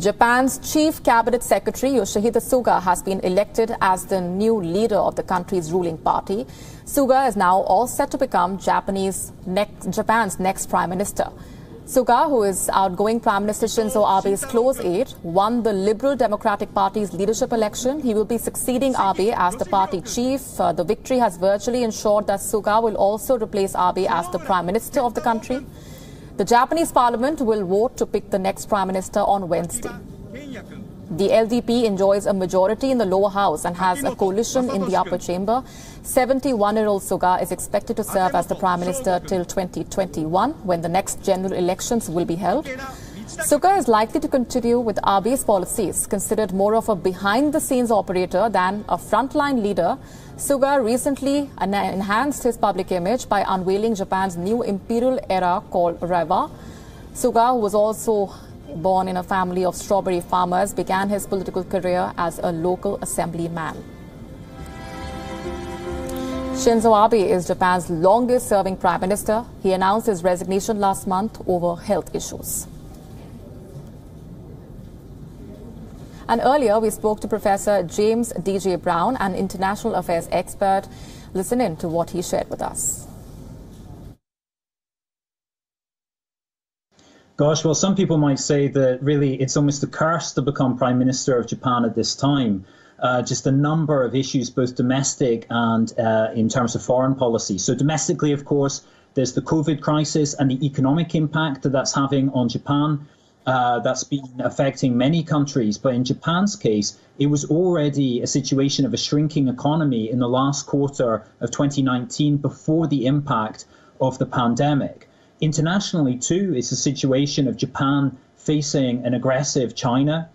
Japan's chief cabinet secretary, Yoshihide Suga, has been elected as the new leader of the country's ruling party. Suga is now all set to become Japan's next prime minister. Suga, who is outgoing Prime Minister Shinzo Abe's close aide, won the Liberal Democratic Party's leadership election. He will be succeeding Abe as the party chief. The victory has virtually ensured that Suga will also replace Abe as the prime minister of the country. The Japanese parliament will vote to pick the next prime minister on Wednesday. The LDP enjoys a majority in the lower house and has a coalition in the upper chamber. 71-year-old Suga is expected to serve as the prime minister till 2021, when the next general elections will be held. Suga is likely to continue with Abe's policies. Considered more of a behind-the-scenes operator than a frontline leader, Suga recently enhanced his public image by unveiling Japan's new imperial era called Reiwa. Suga, who was also born in a family of strawberry farmers, began his political career as a local assemblyman. Shinzo Abe is Japan's longest-serving prime minister. He announced his resignation last month over health issues. And earlier, we spoke to Professor James D.J. Brown, an international affairs expert. Listen in to what he shared with us. Gosh, well, some people might say that really it's almost a curse to become Prime Minister of Japan at this time. Just a number of issues, both domestic and in terms of foreign policy. So domestically, of course, there's the COVID crisis and the economic impact that that's having on Japan. That's been affecting many countries. But in Japan's case, it was already a situation of a shrinking economy in the last quarter of 2019 before the impact of the pandemic. Internationally, too, it's a situation of Japan facing an aggressive China,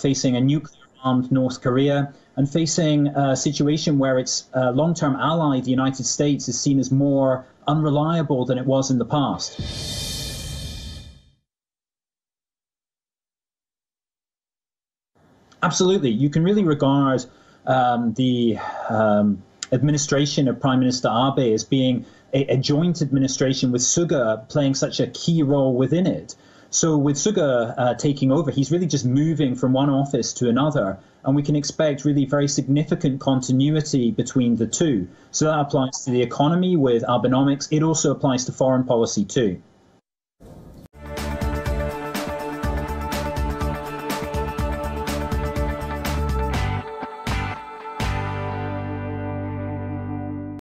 facing a nuclear-armed North Korea, and facing a situation where its long-term ally, the United States, is seen as more unreliable than it was in the past. Absolutely. You can really regard the administration of Prime Minister Abe as being a joint administration, with Suga playing such a key role within it. So with Suga taking over, he's really just moving from one office to another, and we can expect really very significant continuity between the two. So that applies to the economy with Abenomics. It also applies to foreign policy too.